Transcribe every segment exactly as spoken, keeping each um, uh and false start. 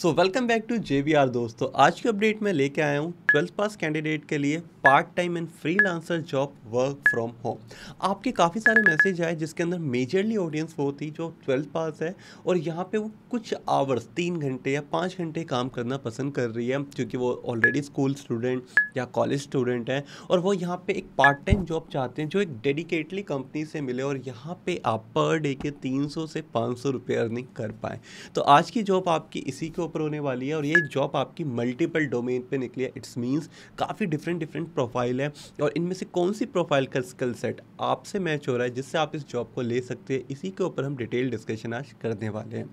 So welcome back to J B R दोस्तों, आज के अपडेट में लेके आया हूँ ट्वेल्थ पास कैंडिडेट के लिए part time and freelancer job work from home. आपके काफ़ी सारे मैसेज आए जिसके अंदर मेजरली ऑडियंस वो थी जो ट्वेल्थ पास है और यहाँ पे वो कुछ आवर्स तीन घंटे या पाँच घंटे काम करना पसंद कर रही है क्योंकि वो ऑलरेडी स्कूल स्टूडेंट या कॉलेज स्टूडेंट हैं और वो यहाँ पर एक पार्ट टाइम जॉब चाहते हैं जो एक डेडिकेटली कंपनी से मिले और यहाँ पर आप पर डे के तीन सौ से पाँच सौ रुपये अर्निंग कर पाएँ। तो आज की जॉब आपकी इसी के ऊपर होने वाली है और ये जॉब आपकी मल्टीपल डोमेन पे निकली है। इट्स मींस काफ़ी डिफरेंट डिफरेंट प्रोफाइल है और इनमें से कौन सी प्रोफाइल का स्किल सेट आपसे मैच हो रहा है जिससे आप इस जॉब को ले सकते हैं, इसी के ऊपर हम डिटेल डिस्कशन आज करने वाले हैं।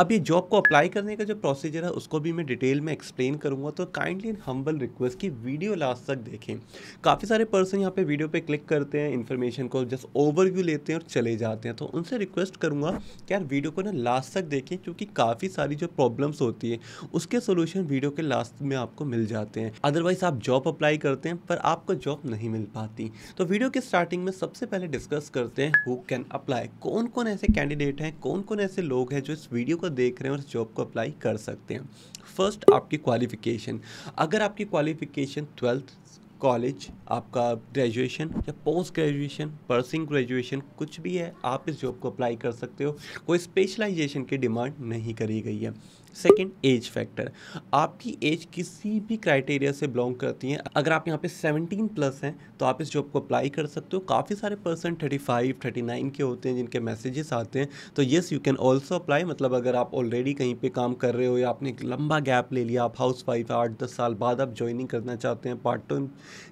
अब ये जॉब को अप्लाई करने का जो प्रोसीजर है उसको भी मैं डिटेल में एक्सप्लेन करूँगा, तो काइंडली हम्बल रिक्वेस्ट की वीडियो लास्ट तक देखें। काफ़ी सारे पर्सन यहाँ पर वीडियो पर क्लिक करते हैं, इन्फॉर्मेशन को जस्ट ओवरव्यू लेते हैं और चले जाते हैं, तो उनसे रिक्वेस्ट करूँगा कि यार वीडियो को ना लास्ट तक देखें क्योंकि काफ़ी सारी जो प्रॉब्लम्स होती है उसके सॉल्यूशन वीडियो के लास्ट में आपको मिल जाते हैं। अदरवाइज आप जॉब अप्लाई करते हैं पर आपको जॉब नहीं मिल पाती। तो वीडियो के स्टार्टिंग में सबसे पहले डिस्कस करते हैं हु कैन अप्लाई, कौन कौन ऐसे कैंडिडेट हैं, कौन कौन ऐसे लोग हैं जो इस वीडियो को देख रहे हैं और इस जॉब को अप्लाई कर सकते हैं। फर्स्ट, आपकी क्वालिफिकेशन। अगर आपकी क्वालिफिकेशन ट्वेल्थ, कॉलेज, आपका ग्रेजुएशन या पोस्ट ग्रेजुएशन, पर्सिंग ग्रेजुएशन कुछ भी है, आप इस जॉब को अप्लाई कर सकते हो। कोई स्पेशलाइजेशन की डिमांड नहीं करी गई है। Second, age factor. आपकी एज किसी भी क्राइटेरिया से बिलोंग करती है। अगर आप यहाँ पे सेवनटीन प्लस हैं तो आप इस जॉब को अप्लाई कर सकते हो। काफ़ी सारे person thirty five, thirty nine के होते हैं जिनके मैसेजेस आते हैं, तो yes you can also apply. मतलब अगर आप ऑलरेडी कहीं पे काम कर रहे हो या आपने एक लंबा गैप ले लिया, आप हाउस वाइफ, आठ दस साल बाद आप ज्वाइनिंग करना चाहते हैं, पार्ट टाइम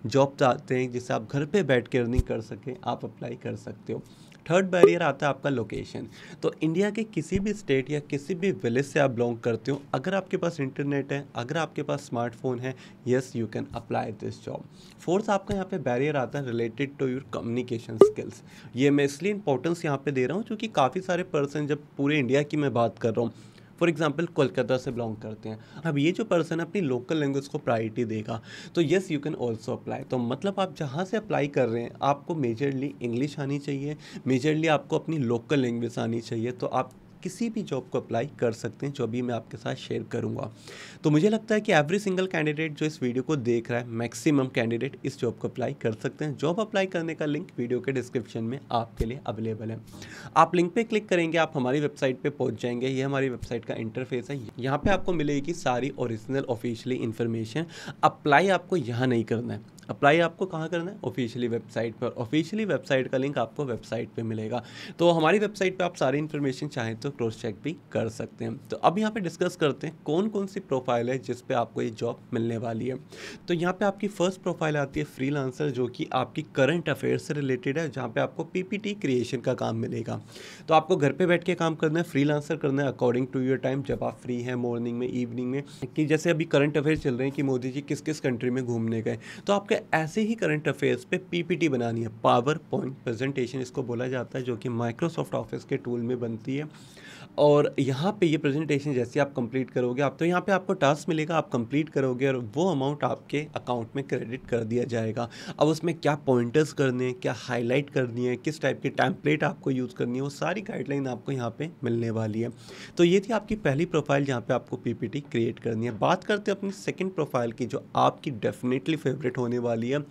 जॉब चाहते हैं जिससे आप घर पर बैठ के अर्निंग कर सकें, आप अप्लाई कर सकते हो। थर्ड बैरियर आता है आपका लोकेशन। तो इंडिया के किसी भी स्टेट या किसी भी विलेज से आप बिलोंग करते हो, अगर आपके पास इंटरनेट है, अगर आपके पास स्मार्टफोन है, yes you can apply this job. Fourth, आपका यहाँ पे बैरियर आता है related to your communication skills. ये मैं इसलिए इंपॉर्टेंस यहाँ पे दे रहा हूँ क्योंकि काफ़ी सारे पर्सन, जब पूरे इंडिया की मैं बात कर रहा हूँ, फॉर एग्जाम्पल कोलकाता से बिलोंग करते हैं, अब ये जो पर्सन अपनी लोकल लैंग्वेज को प्रायोरिटी देगा, तो yes you can also apply. तो मतलब आप जहाँ से अप्लाई कर रहे हैं आपको मेजरली इंग्लिश आनी चाहिए, मेजरली आपको अपनी लोकल लैंग्वेज आनी चाहिए, तो आप किसी भी जॉब को अप्लाई कर सकते हैं जो भी मैं आपके साथ शेयर करूंगा। तो मुझे लगता है कि एवरी सिंगल कैंडिडेट जो इस वीडियो को देख रहा है, मैक्सिमम कैंडिडेट इस जॉब को अप्लाई कर सकते हैं। जॉब अप्लाई करने का लिंक वीडियो के डिस्क्रिप्शन में आपके लिए अवेलेबल है। आप लिंक पे क्लिक करेंगे, आप हमारी वेबसाइट पे पहुंच जाएंगे। ये हमारी वेबसाइट का इंटरफेस है, यहाँ पर आपको मिलेगी सारी ओरिजिनल ऑफिशियली इन्फॉर्मेशन। अप्लाई आपको यहाँ नहीं करना है, अप्लाई आपको कहाँ करना है, ऑफिशियली वेबसाइट पर। ऑफिशियली वेबसाइट का लिंक आपको वेबसाइट पे मिलेगा, तो हमारी वेबसाइट पे आप सारी इन्फॉर्मेशन चाहें तो क्रॉस चेक भी कर सकते हैं। तो अब यहाँ पे डिस्कस करते हैं कौन कौन सी प्रोफाइल है जिस पे आपको ये जॉब मिलने वाली है। तो यहाँ पे आपकी फर्स्ट प्रोफाइल आती है फ्रीलांसर, जो कि आपकी करंट अफेयर्स से रिलेटेड है, जहाँ पर आपको पी पी टी क्रिएशन का काम मिलेगा। तो आपको घर पर बैठ के काम करना है, फ्रीलांसर करना है अकॉर्डिंग टू योर टाइम, जब आप फ्री हैं, मॉर्निंग में, इवनिंग में। कि जैसे अभी करंट अफेयर्स चल रहे हैं कि मोदी जी किस किस कंट्री में घूमने गए, तो आपके ऐसे ही करंट अफेयर्स पे पीपीटी बनानी है, पावर पॉइंट प्रेजेंटेशन इसको बोला जाता है, जो कि माइक्रोसॉफ्ट ऑफिस के टूल में बनती है। और यहाँ पे ये प्रेजेंटेशन जैसे आप कंप्लीट करोगे, आप तो यहाँ पे आपको टास्क मिलेगा, आप कंप्लीट करोगे और वो अमाउंट आपके अकाउंट में क्रेडिट कर दिया जाएगा। अब उसमें क्या पॉइंटर्स करने हैं, क्या हाईलाइट करनी है, किस टाइप की टेम्पलेट आपको यूज़ करनी है, वो सारी गाइडलाइन आपको यहाँ पर मिलने वाली है। तो ये थी आपकी पहली प्रोफाइल जहाँ पर आपको पीपीटी क्रिएट करनी है। बात करते हैं अपनी सेकेंड प्रोफाइल की, जो आपकी डेफिनेटली फेवरेट होने वाली है,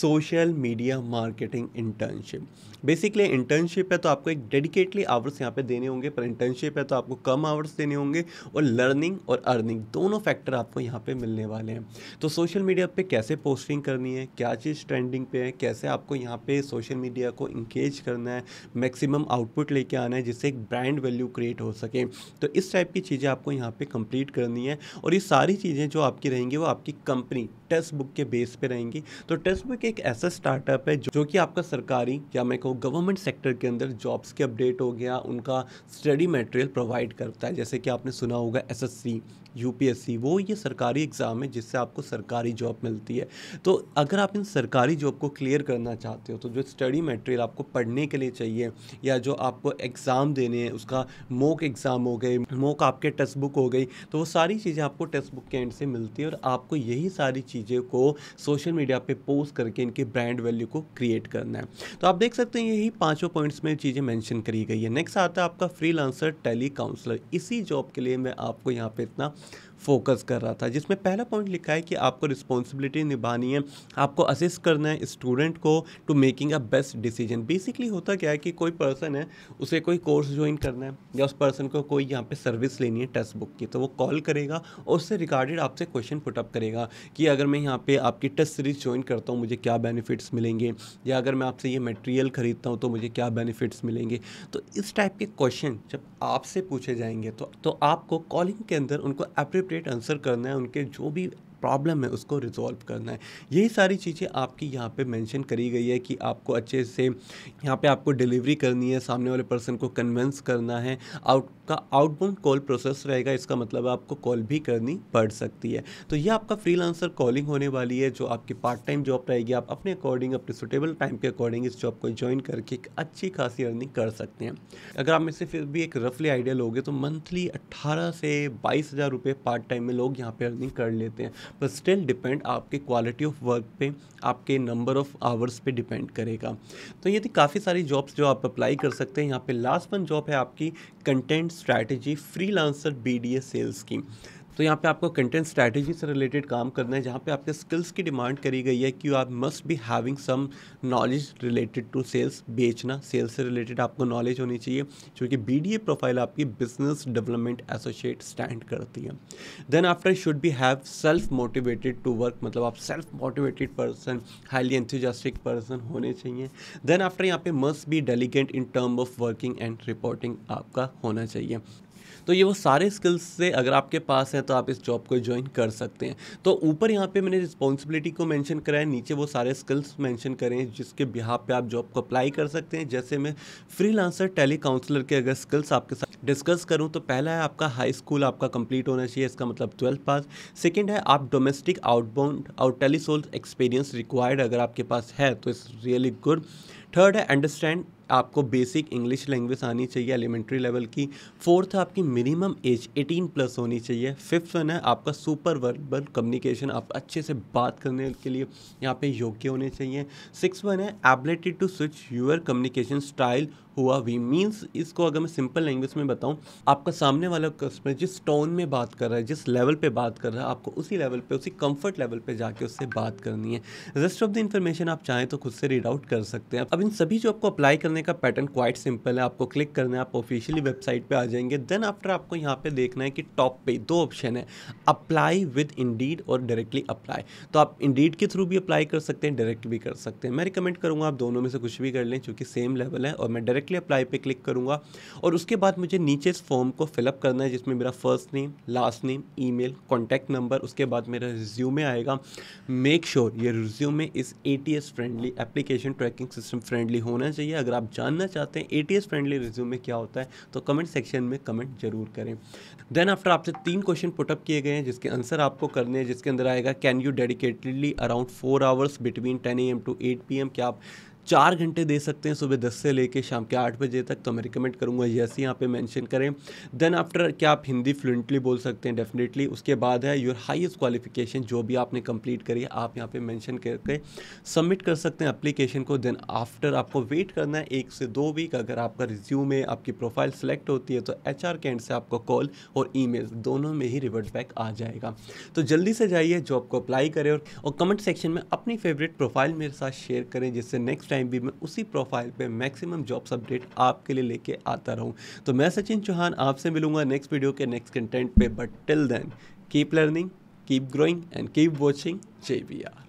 social media marketing internship. Basically internship है तो आपको एक डेडिकेटली आवर्स यहाँ पे देने होंगे, पर इंटर्नशिप है तो आपको कम आवर्स देने होंगे और लर्निंग और अर्निंग दोनों फैक्टर आपको यहाँ पे मिलने वाले हैं। तो सोशल मीडिया पे कैसे पोस्टिंग करनी है, क्या चीज़ ट्रेंडिंग पे है, कैसे आपको यहाँ पे सोशल मीडिया को इंगेज करना है, मैक्सिमम आउटपुट लेके आना है जिससे एक ब्रांड वैल्यू क्रिएट हो सके, तो इस टाइप की चीज़ें आपको यहाँ पर कंप्लीट करनी है। और ये सारी चीज़ें जो आपकी रहेंगी वो आपकी कंपनी टेस्टबुक के बेस पर रहेंगी। तो टेस्टबुक एक ऐसा स्टार्टअप है जो, जो कि आपका सरकारी या मैं कहूँ गवर्नमेंट सेक्टर के अंदर जॉब्स के अपडेट हो गया, उनका स्टडी मटेरियल प्रोवाइड करता है। जैसे कि आपने सुना होगा S S C, U P S C, वो ये सरकारी एग्ज़ाम है जिससे आपको सरकारी जॉब मिलती है। तो अगर आप इन सरकारी जॉब को क्लियर करना चाहते हो तो जो स्टडी मटेरियल आपको पढ़ने के लिए चाहिए या जो आपको एग्ज़ाम देने हैं, उसका मॉक एग्ज़ाम हो गए, मॉक आपके टेक्स्ट बुक हो गई, तो वो सारी चीज़ें आपको टेक्स्ट बुक के एंड से मिलती है और आपको यही सारी चीज़ चीज़ें को सोशल मीडिया पे पोस्ट करके इनके ब्रांड वैल्यू को क्रिएट करना है। तो आप देख सकते हैं यही पांचों पॉइंट्स में चीज़ें मेंशन करी गई है। नेक्स्ट आता है आपका फ्रीलांसर टेली काउंसलर। इसी जॉब के लिए मैं आपको यहाँ पे इतना फोकस कर रहा था, जिसमें पहला पॉइंट लिखा है कि आपको रिस्पॉन्सिबिलिटी निभानी है, आपको असिस्ट करना है स्टूडेंट को to making a best decision. Basically होता क्या है कि कोई पर्सन है, उसे कोई कोर्स ज्वाइन करना है या उस पर्सन को कोई यहाँ पे सर्विस लेनी है टेस्ट बुक की, तो वो कॉल करेगा और उससे रिगार्डेड आपसे क्वेश्चन पुटअप करेगा कि अगर मैं यहाँ पे आपकी टेस्ट सीरीज ज्वाइन करता हूँ मुझे क्या बेनिफिट्स मिलेंगे, या अगर मैं आपसे ये मटेरियल खरीदता हूँ तो मुझे क्या बेनिफिट्स मिलेंगे। तो इस टाइप के क्वेश्चन जब आपसे पूछे जाएंगे तो, तो आपको कॉलिंग के अंदर उनको एप्रोप्रिएट आंसर करना है, उनके जो भी प्रॉब्लम है उसको रिजॉल्व करना है। यही सारी चीज़ें आपकी यहाँ पे मेंशन करी गई है कि आपको अच्छे से यहाँ पे आपको डिलीवरी करनी है, सामने वाले पर्सन को कन्विंस करना है। आउट का आउटबाउंड कॉल प्रोसेस रहेगा, इसका मतलब आपको कॉल भी करनी पड़ सकती है। तो ये आपका फ्रीलांसर कॉलिंग होने वाली है, जो आपकी पार्ट टाइम जॉब रहेगी। आप अपने अकॉर्डिंग, अपने सुटेबल टाइम के अकॉर्डिंग इस जॉब को ज्वाइन करके एक अच्छी खासी अर्निंग कर सकते हैं। अगर आप में से फिर भी एक रफली आइडिया लोगे तो मंथली अट्ठारह से बाईस हज़ार रुपये पार्ट टाइम में लोग यहाँ पर अर्निंग कर लेते हैं, पर स्टिल डिपेंड आपके क्वालिटी ऑफ वर्क पे, आपके नंबर ऑफ आवर्स पे डिपेंड करेगा। तो ये थी काफ़ी सारी जॉब्स जो आप अप्लाई कर सकते हैं। यहाँ पे लास्ट वन जॉब है आपकी content strategy freelancer BDA sales की। तो यहाँ पे आपको कंटेंट स्ट्रैटेजी से रिलेटेड काम करना है, जहाँ पे आपके स्किल्स की डिमांड करी गई है कि आप must be having some knowledge related to sales. बेचना, सेल्स से रिलेटेड आपको नॉलेज होनी चाहिए, क्योंकि बीडीए प्रोफाइल आपकी बिजनेस डेवलपमेंट एसोसिएट स्टैंड करती है। Then after should be have self motivated to work, मतलब आप self motivated person, highly enthusiastic person होने चाहिए। देन आफ्टर यहाँ पे must be delegate in term of working and reporting आपका होना चाहिए। तो ये वो सारे स्किल्स से अगर आपके पास है तो आप इस जॉब को ज्वाइन कर सकते हैं। तो ऊपर यहाँ पे मैंने रिस्पॉन्सिबिलिटी को मेंशन करा है, नीचे वो सारे स्किल्स मेंशन करें जिसके बिहाफ पे आप जॉब को अप्लाई कर सकते हैं। जैसे मैं फ्रीलांसर टेली काउंसलर के अगर स्किल्स आपके साथ डिस्कस करूँ तो पहला है आपका हाई स्कूल आपका कंप्लीट होना चाहिए, इसका मतलब ट्वेल्थ पास। सेकेंड है आप डोमेस्टिक आउटबाउंड और टेलीसेल्स एक्सपीरियंस रिक्वायर्ड अगर आपके पास है तो इट्स रियली गुड। थर्ड है अंडरस्टैंड, आपको बेसिक इंग्लिश लैंग्वेज आनी चाहिए एलिमेंट्री लेवल की। फोर्थ है आपकी मिनिमम एज अठारह प्लस होनी चाहिए। फिफ्थ वन है आपका सुपर वर्बल कम्युनिकेशन, आप अच्छे से बात करने के लिए यहाँ पे योग्य होने चाहिए। सिक्स वन है ability to switch your communication style हुआ वी मीन्स, इसको अगर मैं सिंपल लैंग्वेज में बताऊं, आपका सामने वाला कस्टमर जिस टोन में बात कर रहा है, जिस लेवल पे बात कर रहा है, आपको उसी लेवल पे, उसी कंफर्ट लेवल पे जाके उससे बात करनी है। रेस्ट ऑफ द इन्फॉर्मेशन आप चाहें तो खुद से रीड आउट कर सकते हैं। अब इन सभी जो आपको अप्लाई करने का पैटर्न क्वाइट सिंपल है, आपको क्लिक करना है, आप ऑफिशियली वेबसाइट पर आ जाएंगे। देन आफ्टर आपको यहाँ पर देखना है कि टॉप पे दो ऑप्शन है, अप्लाई विद इंडीड और डायरेक्टली अप्लाई। तो आप इंडीड के थ्रू भी अप्लाई कर सकते हैं, डायरेक्ट भी कर सकते हैं। मैं रिकमेंड करूँगा आप दोनों में से कुछ भी कर लें, चूँकि सेम लेवल है। और मैं डायरेक्ट अप्लाई पे क्लिक करूंगा और उसके बाद मुझे नीचे इस फॉर्म को फिलअप करना है, जिसमें मेरा first name, last name, email, contact number, उसके बाद मेरा रिज्यूमे आएगा। मेक श्योर ये रिज्यूमे इस ATS friendly, application tracking system friendly होना चाहिए। अगर आप जानना चाहते हैं एटीएस फ्रेंडली रिज्यूमे क्या होता है तो कमेंट सेक्शन में कमेंट जरूर करें। देन आफ्टर आपसे तीन क्वेश्चन पुटअप किए गए हैं जिसके आंसर आपको करने हैं, जिसके अंदर आएगा can you dedicatedly around four hours between ten A M to eight P M, क्या आप चार घंटे दे सकते हैं सुबह दस से लेके शाम के आठ बजे तक? तो मैं रिकमेंड करूँगा यस यहाँ पे मेंशन करें। देन आफ्टर क्या आप हिंदी फ्लुएंटली बोल सकते हैं? डेफिनेटली। उसके बाद है योर हाईएस्ट क्वालिफिकेशन, जो भी आपने कंप्लीट करी है आप यहाँ पे मेंशन करके सबमिट कर सकते हैं एप्लीकेशन को। देन आफ्टर आपको वेट करना है एक से दो वीक, अगर आपका रिज्यूमे, आपकी प्रोफाइल सेलेक्ट होती है तो एच आर के एंड से आपको कॉल और ई मेल दोनों में ही रिवर्ट बैक आ जाएगा। तो जल्दी से जाइए, जॉब को अप्लाई करें और, और कमेंट सेक्शन में अपनी फेवरेट प्रोफाइल मेरे साथ शेयर करें, जिससे नेक्स्ट भी मैं उसी प्रोफाइल पे मैक्सिमम जॉब्स अपडेट आपके लिए लेके आता रहूं। तो मैं सचिन चौहान आपसे मिलूंगा नेक्स्ट वीडियो के नेक्स्ट कंटेंट पे, but till then keep learning, keep growing and keep watching J B are.